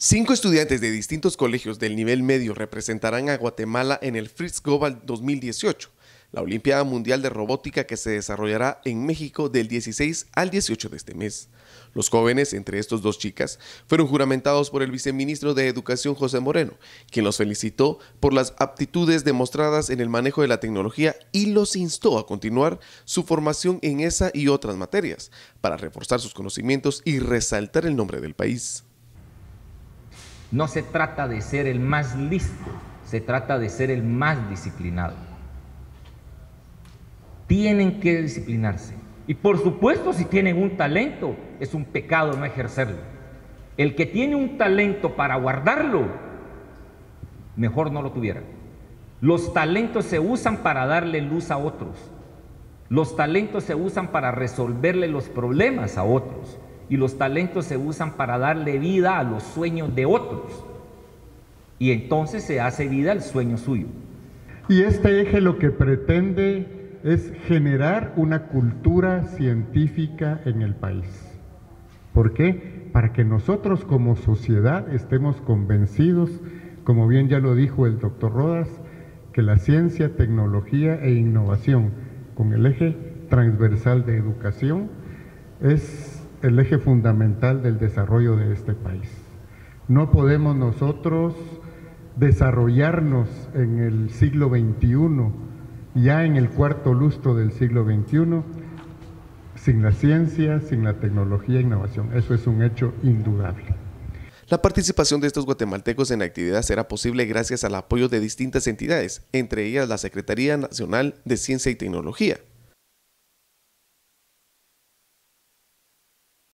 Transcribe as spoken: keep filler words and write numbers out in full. Cinco estudiantes de distintos colegios del nivel medio representarán a Guatemala en el First Global dos mil dieciocho, la Olimpiada Mundial de Robótica que se desarrollará en México del dieciséis al dieciocho de este mes. Los jóvenes, entre estos dos chicas, fueron juramentados por el viceministro de Educación José Moreno, quien los felicitó por las aptitudes demostradas en el manejo de la tecnología y los instó a continuar su formación en esa y otras materias para reforzar sus conocimientos y resaltar el nombre del país. No se trata de ser el más listo, se trata de ser el más disciplinado. Tienen que disciplinarse. Y por supuesto, si tienen un talento, es un pecado no ejercerlo. El que tiene un talento para guardarlo, mejor no lo tuviera. Los talentos se usan para darle luz a otros. Los talentos se usan para resolverle los problemas a otros. Y los talentos se usan para darle vida a los sueños de otros. Y entonces se hace vida el sueño suyo. Y este eje lo que pretende es generar una cultura científica en el país. ¿Por qué? Para que nosotros como sociedad estemos convencidos, como bien ya lo dijo el doctor Rodas, que la ciencia, tecnología e innovación, con el eje transversal de educación, es el eje fundamental del desarrollo de este país. No podemos nosotros desarrollarnos en el siglo veintiuno, ya en el cuarto lustro del siglo veintiuno, sin la ciencia, sin la tecnología e innovación. Eso es un hecho indudable. La participación de estos guatemaltecos en la actividad será posible gracias al apoyo de distintas entidades, entre ellas la Secretaría Nacional de Ciencia y Tecnología,